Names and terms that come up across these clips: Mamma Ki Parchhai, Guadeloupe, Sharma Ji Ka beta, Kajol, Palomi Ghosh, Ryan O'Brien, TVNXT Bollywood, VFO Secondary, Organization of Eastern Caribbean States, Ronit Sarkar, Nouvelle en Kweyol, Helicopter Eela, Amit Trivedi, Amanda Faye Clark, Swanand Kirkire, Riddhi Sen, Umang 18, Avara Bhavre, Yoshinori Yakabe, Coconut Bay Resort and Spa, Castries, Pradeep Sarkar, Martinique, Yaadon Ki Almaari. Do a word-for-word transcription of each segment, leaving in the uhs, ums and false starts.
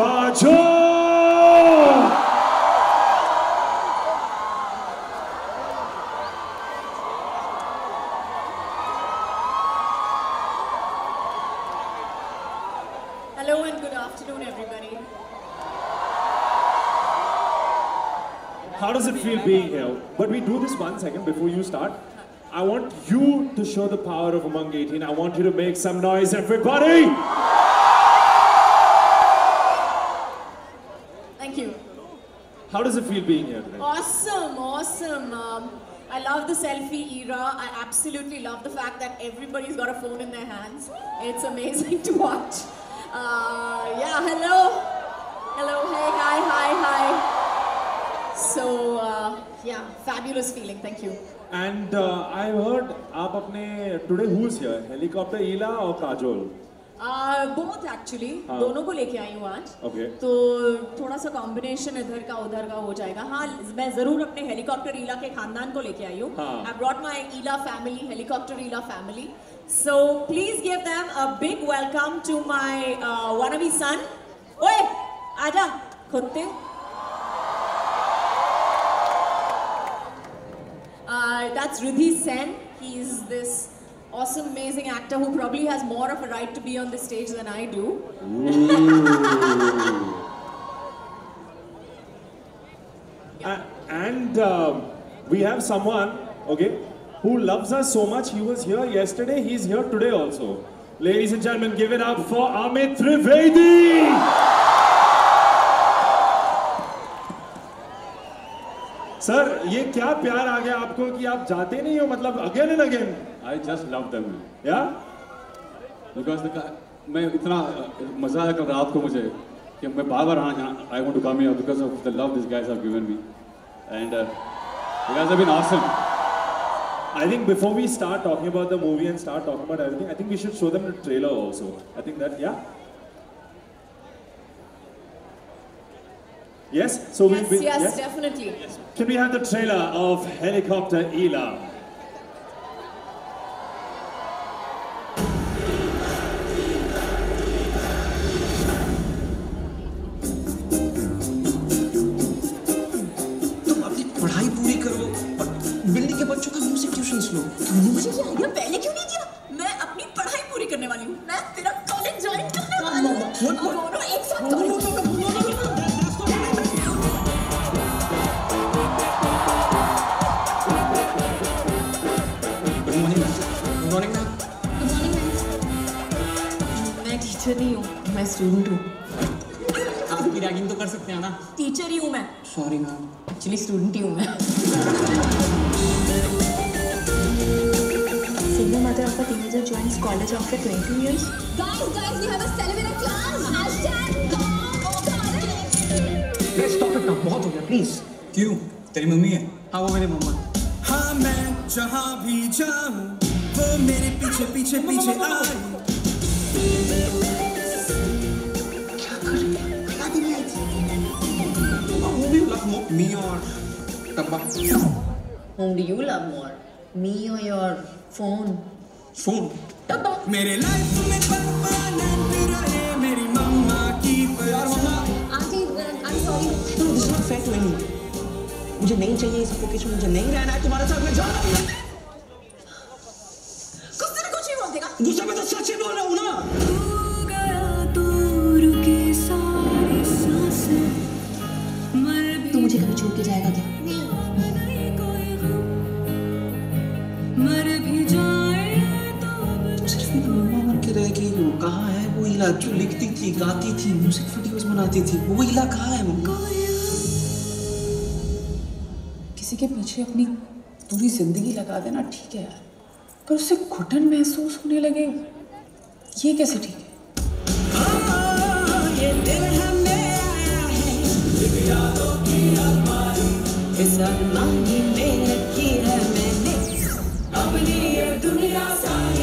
Kajol! Hello and good afternoon, everybody. How does it feel being here? But we do this one second before you start. I want you to show the power of Umang eighteen. I want you to make some noise, everybody! Thank you. How does it feel being here today? Awesome, awesome. Um, I love the selfie era. I absolutely love the fact that everybody's got a phone in their hands. It's amazing to watch. Uh, yeah, hello. Hello, hey, hi, hi, hi. So, uh, yeah, fabulous feeling. Thank you. And uh, I heard, aap apne, today who's here? Helicopter Eela or Kajol? Uh, both actually. हाँ. दोनों को लेके आई हूँ आज. Okay. तो थोड़ा सा combination इधर का उधर का हो जाएगा. हाँ, मैं जरूर अपने Helicopter Eela के खानदान को लेके आई हूँ. हाँ. I brought my Eela family, Helicopter Eela family. So please give them a big welcome to my uh, wannabe son. ओए, आजा, खुदते. Uh, that's Riddhi Sen. He's this awesome, amazing actor who probably has more of a right to be on the stage than I do. yeah. uh, and uh, we have someone, okay, who loves us so much. He was here yesterday. He's here today also. Ladies and gentlemen, give it up for Amit Trivedi. Sir, ये क्या प्यार आ गया आपको कि आप जाते नहीं हो मतलब again and again. I just love them. Yeah? Because the मैं इतना मजा आया कल रात को मुझे कि मैं बार-बार आना I want to come here because of the love these guys have given me, and uh, you guys have been awesome. I think before we start talking about the movie and start talking about everything, I think we should show them the trailer also. I think that yeah. Yes, so yes, we, we, yes, yes, definitely. Can we have the trailer of Helicopter Eela? तुम अपनी पढ़ाई पूरी करो और building के बच्चों का music tuitions लो। तुमने मुझे ये आइडिया पहले क्यों नहीं दिया? मैं अपनी पढ़ाई पूरी करने वाली हूँ। मैं तेरा कॉलेज ज्वाइन करने वाली हूँ। दोनों एक साथ कॉलेज नहीं हूँ मैं स्टूडेंट हूँ आप भी रैगिंग तो कर सकते हैं ना टीचर ही हूँ मैं सॉरी मैम एक्चुअली स्टूडेंट ही हूँ मैं single mother of a teenager joins college after twenty years guys guys we have a celebrate class hashtag let's stop it now बहुत हो गया प्लीज क्यों तेरी मम्मी है हाँ वो मेरी मम्मा हाँ मैं जहाँ भी जाऊँ वो मेरे पीछे पीछे पीछे आए क्या करेंगे? क्या दिलाएगी? Who do you love more, me or Tabba? Whom do you love more, me or your phone? Phone? Tabba. मेरे life में Papa नहीं रहे मेरी Mamma Ki Parchhai. Auntie, I'm sorry. No, this is not fair to anyone. मुझे नहीं चाहिए इस फोकेश में मुझे नहीं रहना है तुम्हारे साथ में जा रहा हूँ मैं. गुस्से में तो सच ही बोल रहा हूँ ना। तू गया तू रुकी सारी सांसें मर भी तू मुझे कभी छोड़ के जाएगा क्या? नहीं। मर भी जाए तो सिर्फ मेरी मम्मा मर के रह गई हो कहाँ है वो इला जो लिखती थी गाती थी म्यूजिक वीडियोस बनाती थी वो इला कहाँ है मम्मा? किसी के पीछे अपनी पूरी जिंदगी लगा देना ठीक है यार। पर उससे घुटन महसूस होने लगे ये कैसे ठीक है ये दिल हमें आया है यादों की अलमारी इस अलमारी में रखी है मैंने अपनी ये दुनिया सारी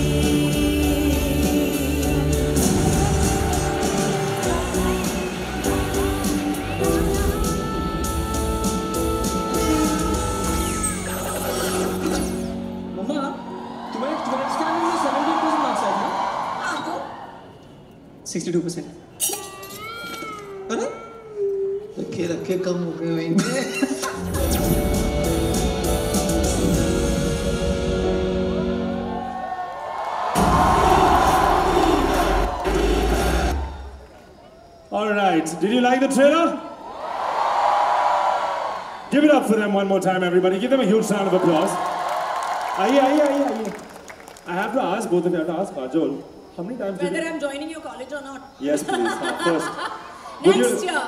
sixty-two percent. के कम हो गए होंगे All right, did you like the trailer? Give it up for them one more time, everybody. Give them a huge sound of applause. Aye, aye, aye, aye. I have to ask both of you, I have to ask Kajol, how many times Whether I'm joining your college or not. Yes, please. First. Next you... year.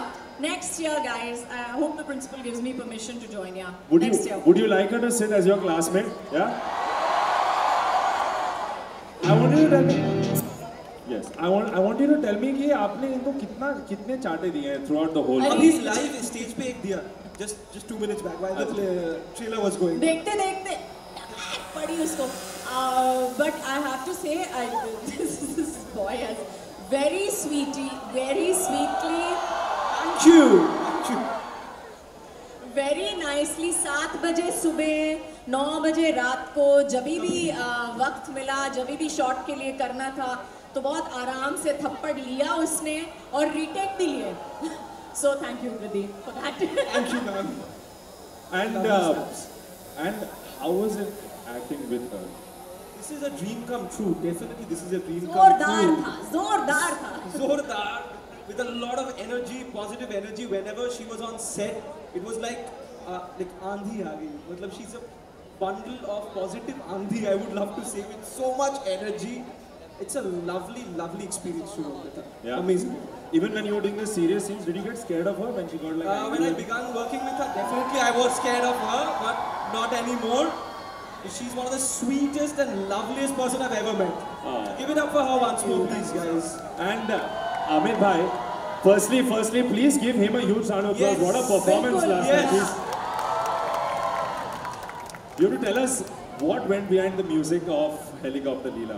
Next year, guys. I hope the principal gives me permission to join, yeah. Would Next you, year. Would you like her to sit as your classmate? Yeah? I want you to tell me... Yes, I want I want you to tell me कि आपने इनको कितना कितने चाटे दिए हैं throughout the whole. At least live stage पे एक दिया. Just just two minutes back while the trailer was going. देखते देखते पड़ी उसको. But I have to say, I, this, this boy has very sweetly, very sweetly. Thank you. Thank you. Very nicely. सात बजे सुबह. नौ बजे रात को जभी भी वक्त मिला जभी भी शॉट के लिए करना था तो बहुत आराम से थप्पड़ लिया उसने और रीटेक भी लिए so thank you Pradeep for that thank you ma'am and uh, and how was it acting with her this is a dream come true definitely this is a dream come true जोरदार था जोरदार with a lot of energy positive energy whenever she was on set it was like uh, like आंधी आ गई मतलब she's a bundle of positive Andhi, I would love to say, with so much energy. It's a lovely, lovely experience to work with her. Yeah. Amazing. Even when you were doing the serious scenes, did you get scared of her when she got like... Uh, when I began working with her, definitely I was scared of her, but not anymore. She's one of the sweetest and loveliest person I've ever met. Uh, Give it up for her once more, please, guys. And uh, Amit bhai, firstly, firstly, please give him a huge round of applause. Yes. What a performance Simple. last yes. night. Please. You have to tell us what went behind the music of Helicopter Eela.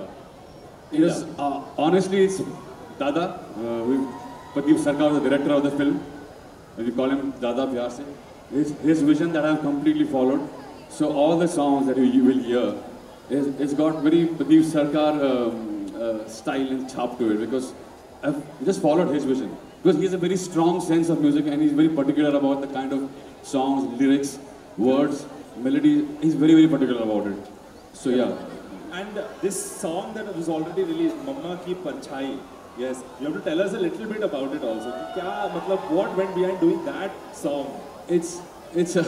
It was, uh, honestly, it's Dada. Uh, we, Pradeep Sarkar was the director of the film. We call him Dada Pyar Se. His, his vision that I have completely followed. So all the songs that you, you will hear, it's, it's got very Pradeep Sarkar um, uh, style and chop to it because I've just followed his vision. Because he has a very strong sense of music and he's very particular about the kind of songs, lyrics, words. Melody, he's very very particular about it. So yeah. And uh, this song that was already released, Mamma Ki Parchhai. Yes, you have to tell us a little bit about it also. Kya, matlab, what went behind doing that song? It's it's uh,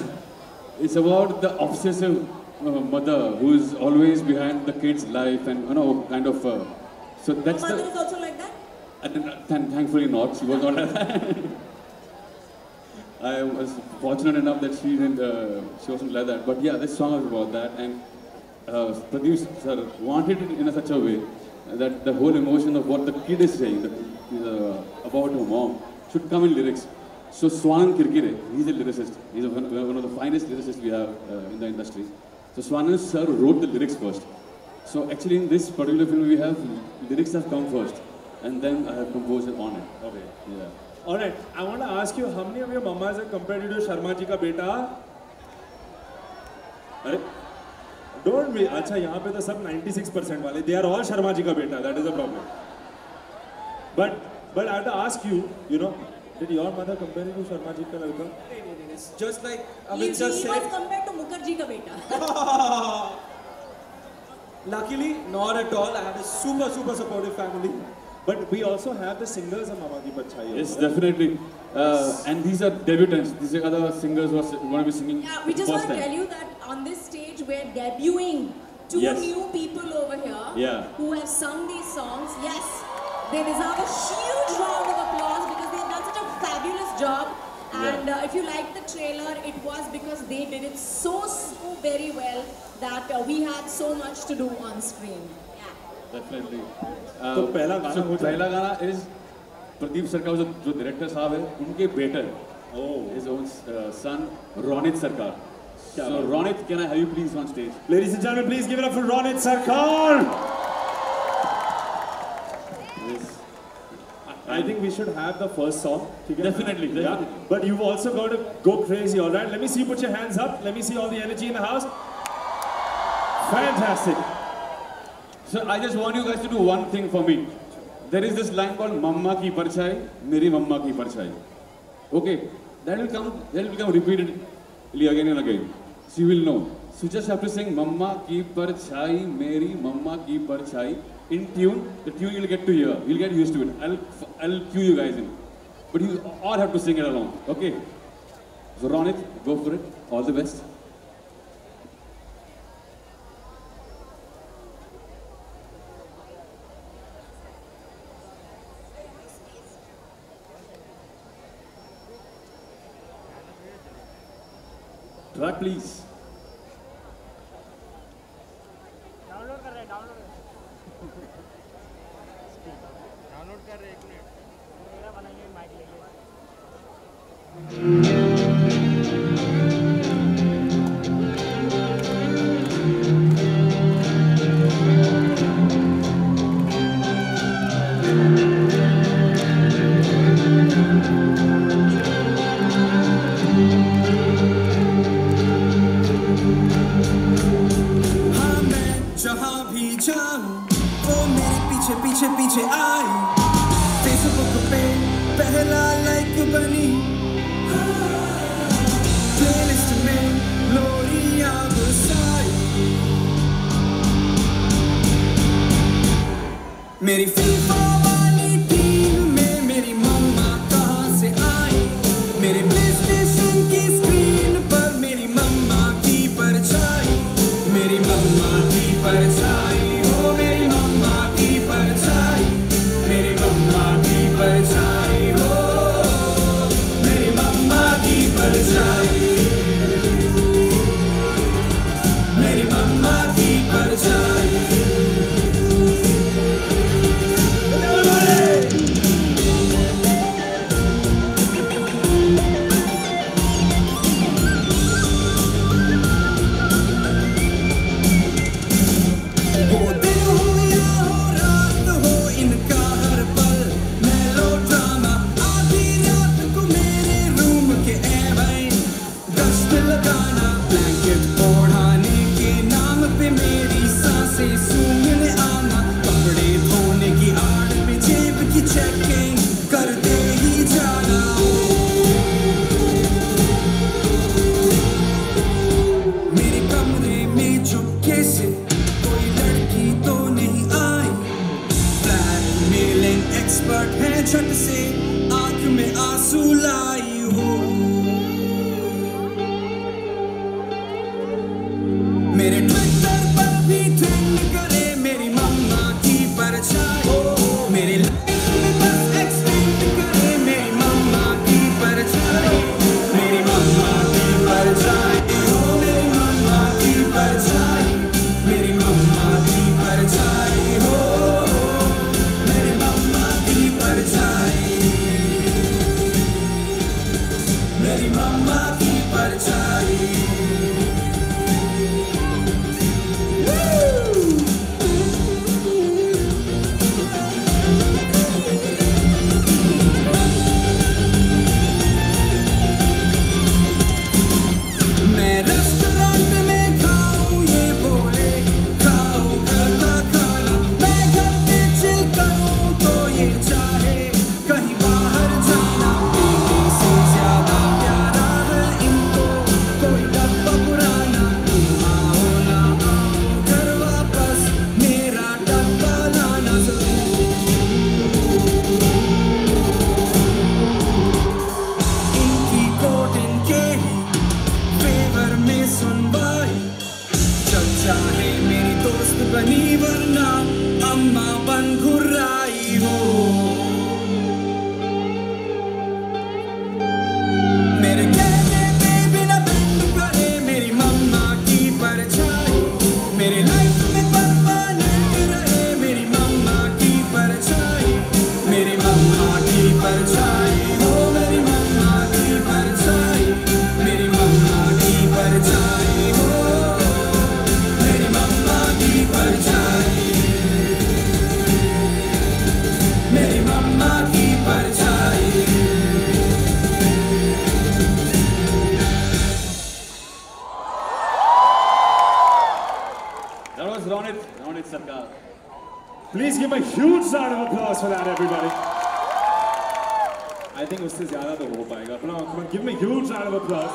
it's about the obsessive uh, mother who is always behind the kid's life and you know kind of. Uh, so that's the. Mother is also like that. Uh, th thankfully not. She was not like that. I was fortunate enough that she didn't, uh, she wasn't like that. But yeah, this song is about that, and uh, producer wanted it in a such a way that the whole emotion of what the kid is saying the, uh, about her mom should come in lyrics. So Swanand Kirkire, he's a lyricist. He's a, one of the finest lyricists we have uh, in the industry. So Swanand sir wrote the lyrics first. So actually, in this particular film, we have lyrics have come first, and then I have composed it on it. Okay. Yeah. All right, I want to ask you, how many of your mamas have compared you to Sharma Ji Ka beta? Don't be, acha, yahan pe to sab ninety-six percent wale, they are all Sharma Ji Ka beta, that is the problem. But, but I have to ask you, you know, did your mother compare you to Sharma Ji Ka lalka? It's just like, I mean, just said... He was compared to Mukherjee Ka beta. Luckily, not at all, I have a super, super supportive family. But we also have the singers of Mamma Ki Parchhai. Yes, right? Definitely. Uh, yes. And these are debutants. These are other singers who are going to be singing. Yeah, we just want to tell you that on this stage we're debuting two yes. new people over here yeah. who have sung these songs. Yes, they deserve a huge round of applause because they've done such a fabulous job. And yeah. uh, if you liked the trailer, it was because they did it so, so very well that uh, we had so much to do on screen. Definitely. Uh, so, pehla gana is Pradeep Sarkar, jo director sahab hai, unke better, oh. his own uh, son, Ronit Sarkar. So, Ronit, can I have you please on stage? Ladies and gentlemen, please give it up for Ronit Sarkar! Yes. I think we should have the first song. Definitely. Yeah. Definitely. But you've also got to go crazy, alright? Let me see you put your hands up. Let me see all the energy in the house. Fantastic. So I just want you guys to do one thing for me. There is this line called Mamma Ki Parchhai, Meri Mamma Ki Parchhai. Okay, that will come, that will become repeatedly again and again. She will know. So just after saying Mamma Ki Parchhai, Mary Mamma Ki Parchhai, in tune, the tune you'll get to hear. You'll get used to it. I'll, I'll cue you guys in. But you all have to sing it along, okay? So Ronit, go for it. All the best. Track, please. Download कर रहे, download कर रहे. Download कर रहे एक minute. मेरा बनाइए mic लेके. मेरी फीफा वाली टीम में मेरी मम्मा कहाँ से आई, मेरे प्ले स्टेशन की स्क्रीन पर मेरी मम्मा की परछाई, मेरी मम्मा की परछाई, ओ मेरी मम्मा की परछाई, मेरी मम्मा की परछाई, ओ मेरी मम्मा की परछाई, मेरी मम्मा की परछाई. Please give a huge round of applause for that, everybody. I think उससे ज़्यादा तो हो पाएगा. अपना give me a huge round of applause.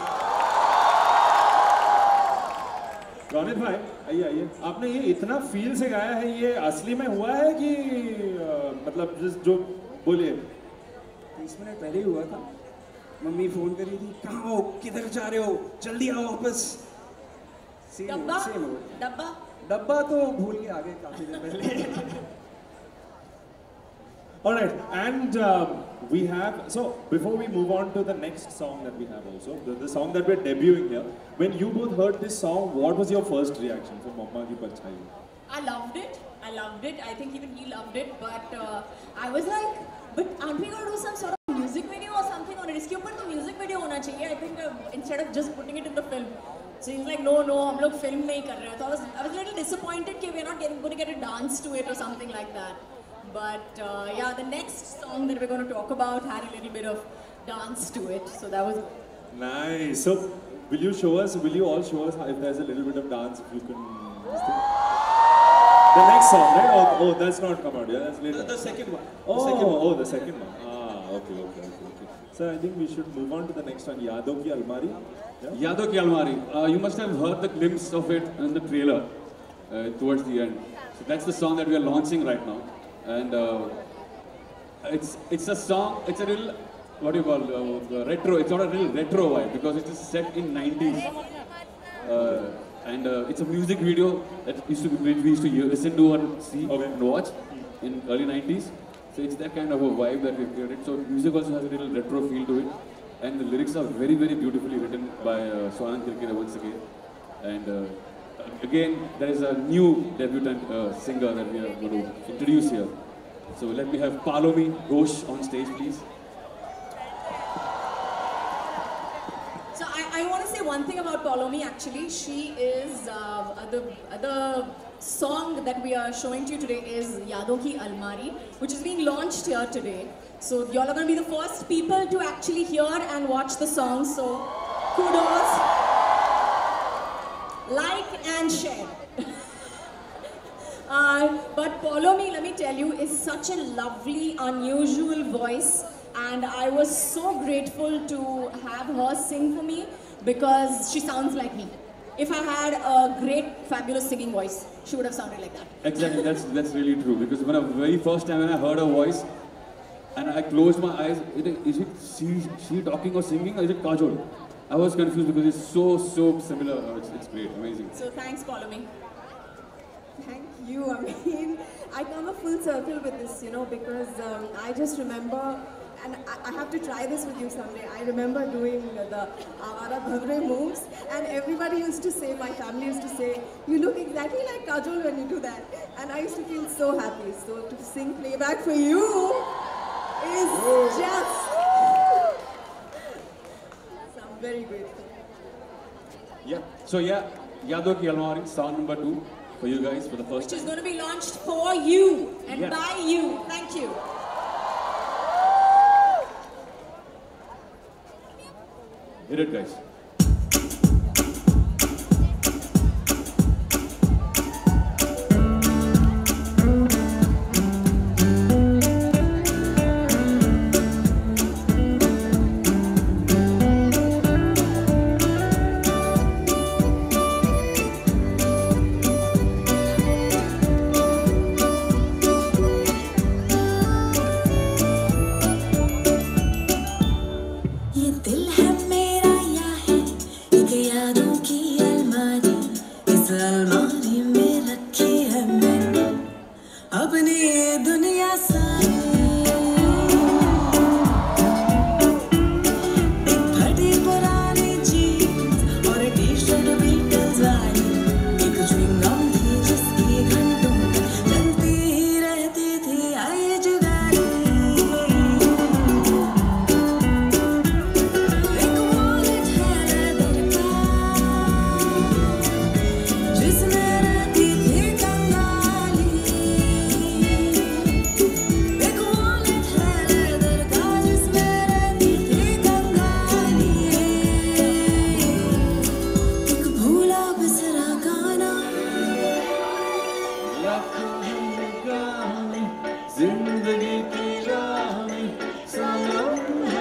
Ronit भाई, आइए आइए. आपने ये इतना feel से गाया है, ये असली में हुआ है कि मतलब जिस जो बोले? तीस मिनट पहले हुआ था. मम्मी फोन करी थी, कहाँ हो, किधर जा रहे हो, जल्दी आओ वापस. डब्बा, डब्बा. डब्बा तो भूल के आ गए काफी देर पहले. All right, and um, we have, so before we move on to the next song that we have also, the, the song that we're debuting here, when you both heard this song, what was your first reaction for Mamma Ki Parchhai? I loved it, I loved it, I think even he loved it, but uh, I was like, but aren't we going to do some sort of music video or something on it? Iske upar to music video hona chahiye, I think, uh, instead of just putting it in the film. So he was like, no, no, hum log film nahi kar rahe. So I was, I was a little disappointed that we're not getting, going to get a dance to it or something like that. But uh, yeah, the next song that we're going to talk about had a little bit of dance to it, so that was nice. So, will you show us? Will you all show us how, if there's a little bit of dance? If you can, the next song, right? Oh, oh that's not come out. Yeah, that's later. The, the second one. Oh, the second one. Oh, the second one. Ah, okay, okay, okay, okay. So I think we should move on to the next one. Yaadon Ki Almaari. Yeah? Yaadon Ki Almaari. Uh, you must have heard the glimpse of it in the trailer uh, towards the end. So that's the song that we are launching right now. And uh, it's it's a song, it's a real, what do you call uh, retro, it's not a real retro vibe because it is set in nineties. Uh, and uh, it's a music video that used to be, we used to listen to and see okay. and watch in early nineties. So it's that kind of a vibe that we've created. So music also has a little retro feel to it. And the lyrics are very, very beautifully written by uh, Swanand Kirkire once again. And uh, again, there is a new debutant uh, singer that we are going to introduce here. So let me have Palomi Ghosh on stage, please. So I, I want to say one thing about Palomi actually. She is, uh, the, the song that we are showing to you today is Yaadon Ki Almaari, which is being launched here today. So you all are going to be the first people to actually hear and watch the song. So kudos. Like and share. uh, but Palomi, let me tell you, is such a lovely, unusual voice, and I was so grateful to have her sing for me because she sounds like me. If I had a great, fabulous singing voice, she would have sounded like that. Exactly, that's that's really true because when the very first time when I heard her voice, and I closed my eyes, is it she, she talking or singing or is it Kajol? I was confused because it's so, so similar. Oh, it's, it's great, amazing. So thanks, Palomi. Thank you. I mean, I come a full circle with this, you know, because um, I just remember, and I, I have to try this with you someday. I remember doing the Avara Bhavre moves, and everybody used to say, my family used to say, you look exactly like Kajol when you do that. And I used to feel so happy. So to sing playback for you is oh. just... Very grateful. Yeah. So yeah, Yaadon Ki Almaari, song number two for you guys for the first Which time. Which is going to be launched for you and yeah. by you. Thank you. Hit it, guys. Zindagi ki raah mein salam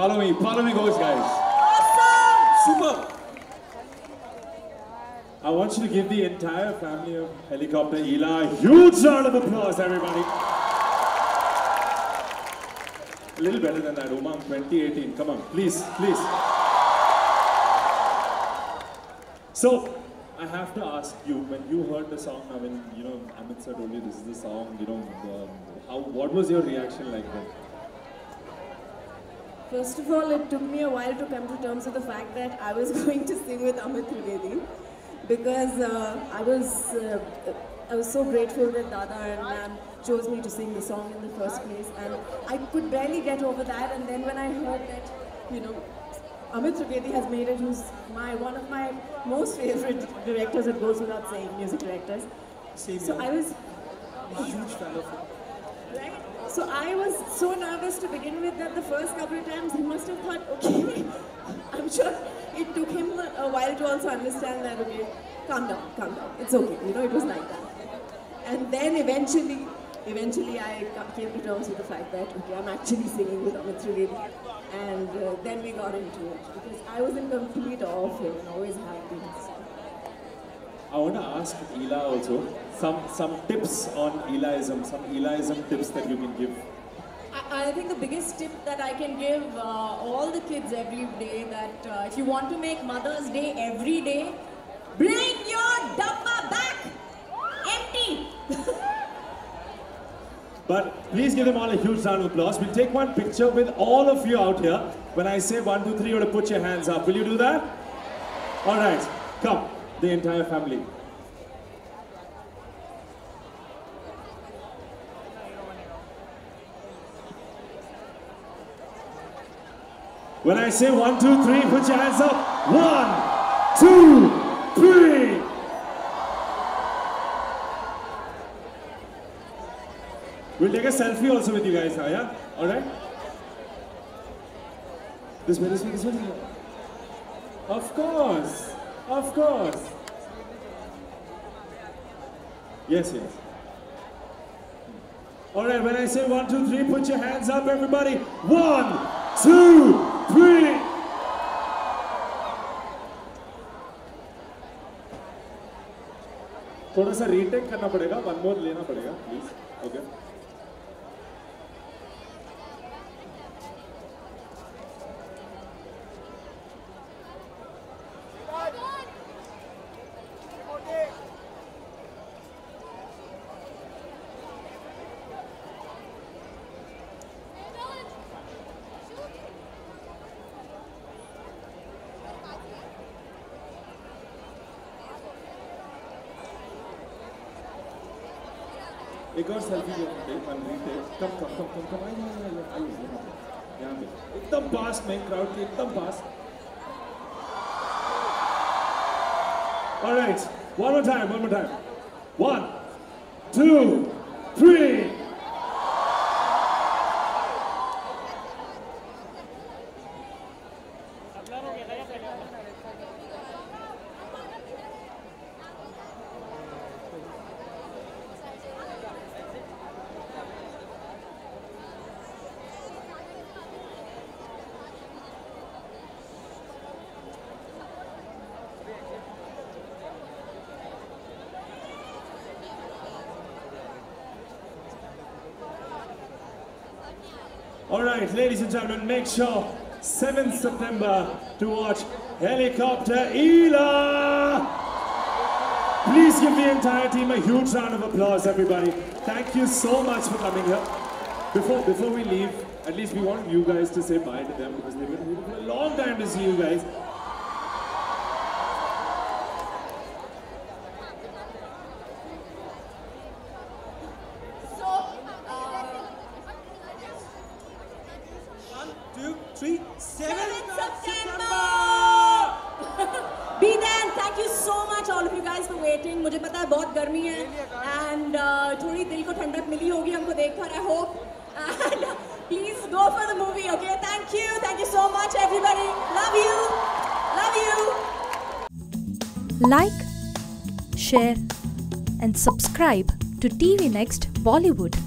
Palomi, Palomi Ghosh, guys. Awesome! Super! I want you to give the entire family of Helicopter Eela a huge round of applause, everybody. A little better than that, Umang twenty eighteen. Come on, please, please. So, I have to ask you, when you heard the song, I mean, you know, Amit sir told you this is the song, you know, the, how, what was your reaction like then? First of all, it took me a while to come to terms with the fact that I was going to sing with Amit Trivedi because uh, I was uh, I was so grateful that Dada and Ma'am chose me to sing the song in the first place, and I could barely get over that. And then when I heard that, you know, Amit Trivedi has made it, who's my one of my most favorite directors, it goes without saying, music directors. Same so way. I was a huge fan of him. Right? So I was so nervous to begin with that the first couple of times he must have thought, okay, I'm sure it took him a while to also understand that, okay, calm down, calm down, it's okay, you know, it was like that. And then eventually, eventually I came to terms with the fact that, okay, I'm actually singing with Amit Trivedi. And uh, then we got into it, because I was in complete awe of him and always have been. I want to ask Eela also some some tips on Eelaism, some Eelaism tips that you can give. I, I think the biggest tip that I can give uh, all the kids every day that uh, if you want to make Mother's Day every day, bring your dabba back empty. But please give them all a huge round of applause. We'll take one picture with all of you out here. When I say one, two, three, you have to put your hands up. Will you do that? All right, come. The entire family. When I say one, two, three, put your hands up. One, two, three. We'll take a selfie also with you guys now, yeah? All right? This way, this way, this way. Of course. Of course. Yes, yes. All right, when I say one, two, three, put your hands up, everybody. One, two, three. थोड़ा सा retake करना पड़ेगा, one more लेना पड़ेगा, please. Okay. एक और selfie लेते हैं वन रीटेक कम कम कम कम कम आइए आइए आइए यहाँ पे एकदम पास में क्राउड के एकदम पास alright one more time one more time one two three Alright, ladies and gentlemen, make sure seventh September to watch Helicopter Eela! Please give the entire team a huge round of applause, everybody. Thank you so much for coming here. Before, before we leave, at least we want you guys to say bye to them because they've been waiting for a long time to see you guys. Like, share and subscribe to T V Next Bollywood.